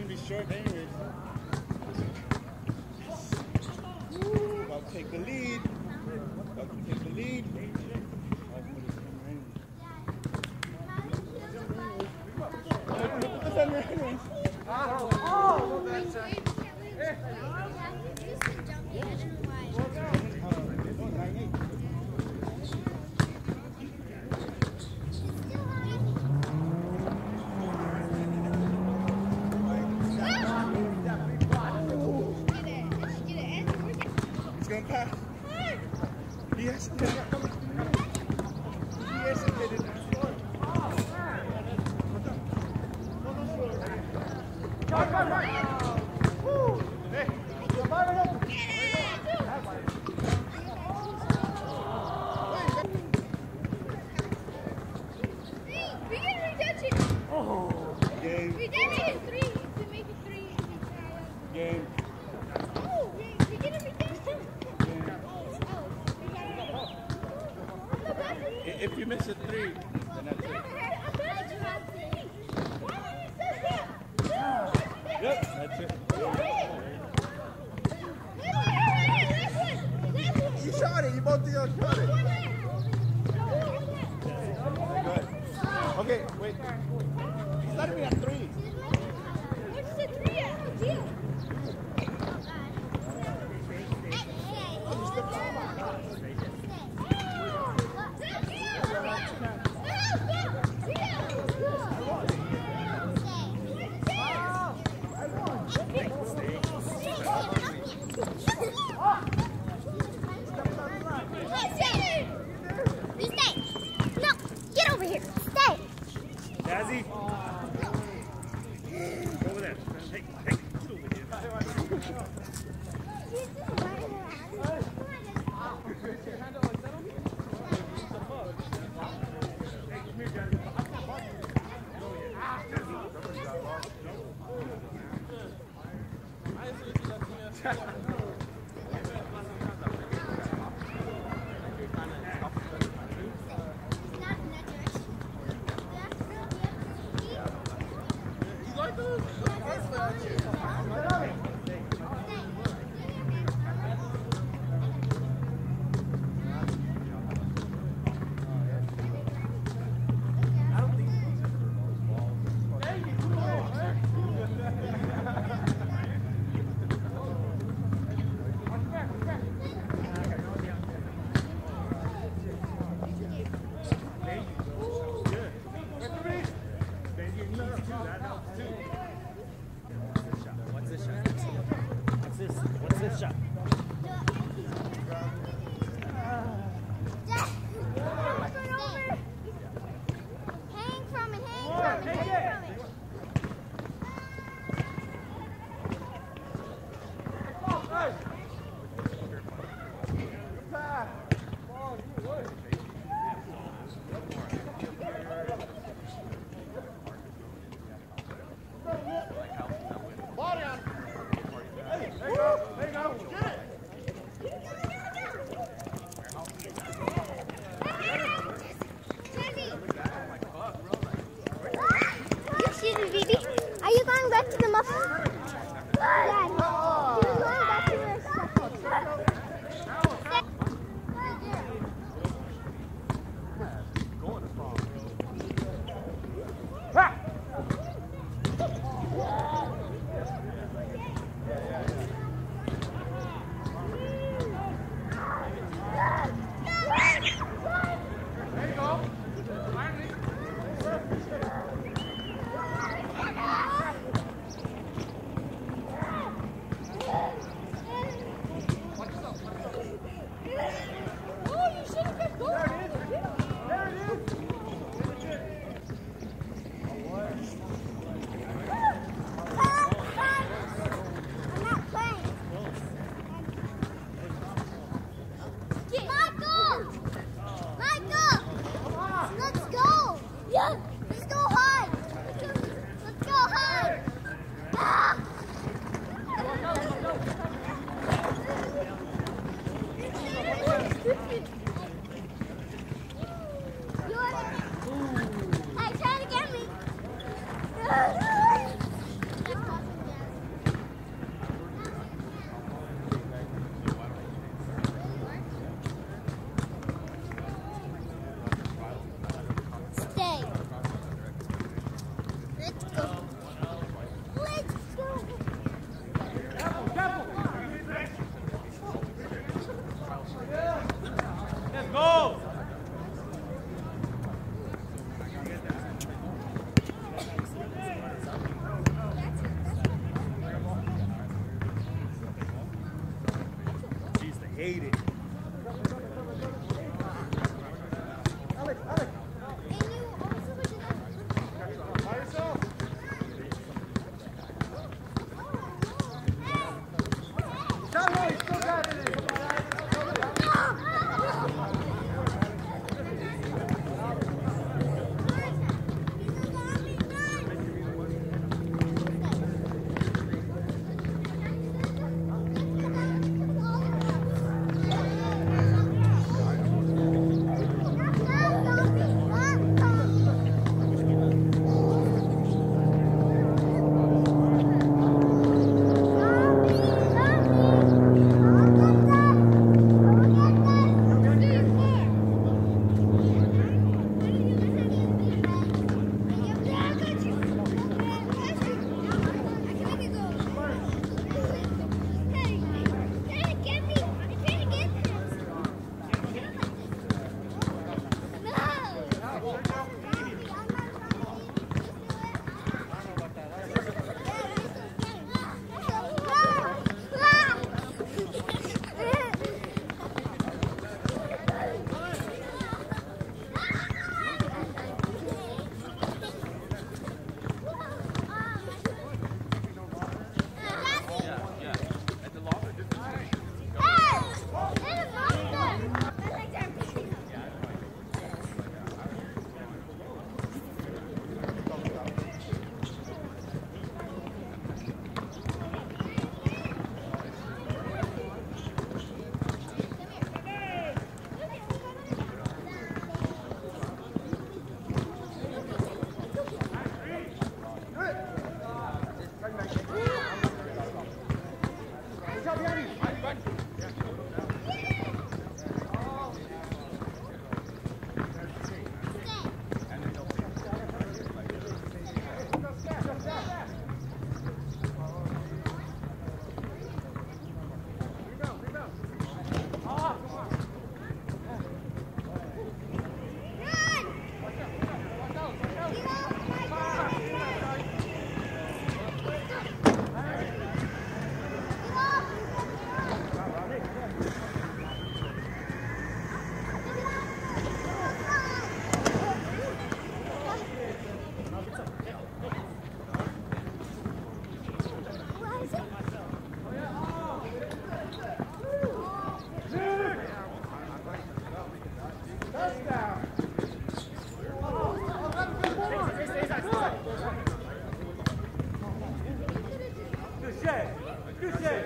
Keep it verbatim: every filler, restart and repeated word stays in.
going to be short anyways. Woo, about to take the lead. About to take the lead. Oh, that's it. Yes, it did. Yes, it did. Come on, come on. Hey, you're firing up. We can retouch it. Oh, game. We did it in three to make it three. Game. If you miss a three, then that's it. Yep, that's it. You shot it, you both of y'all shot it. Good. Okay, wait. It's not even a three. What's the three at? Deal. ate it. Good day.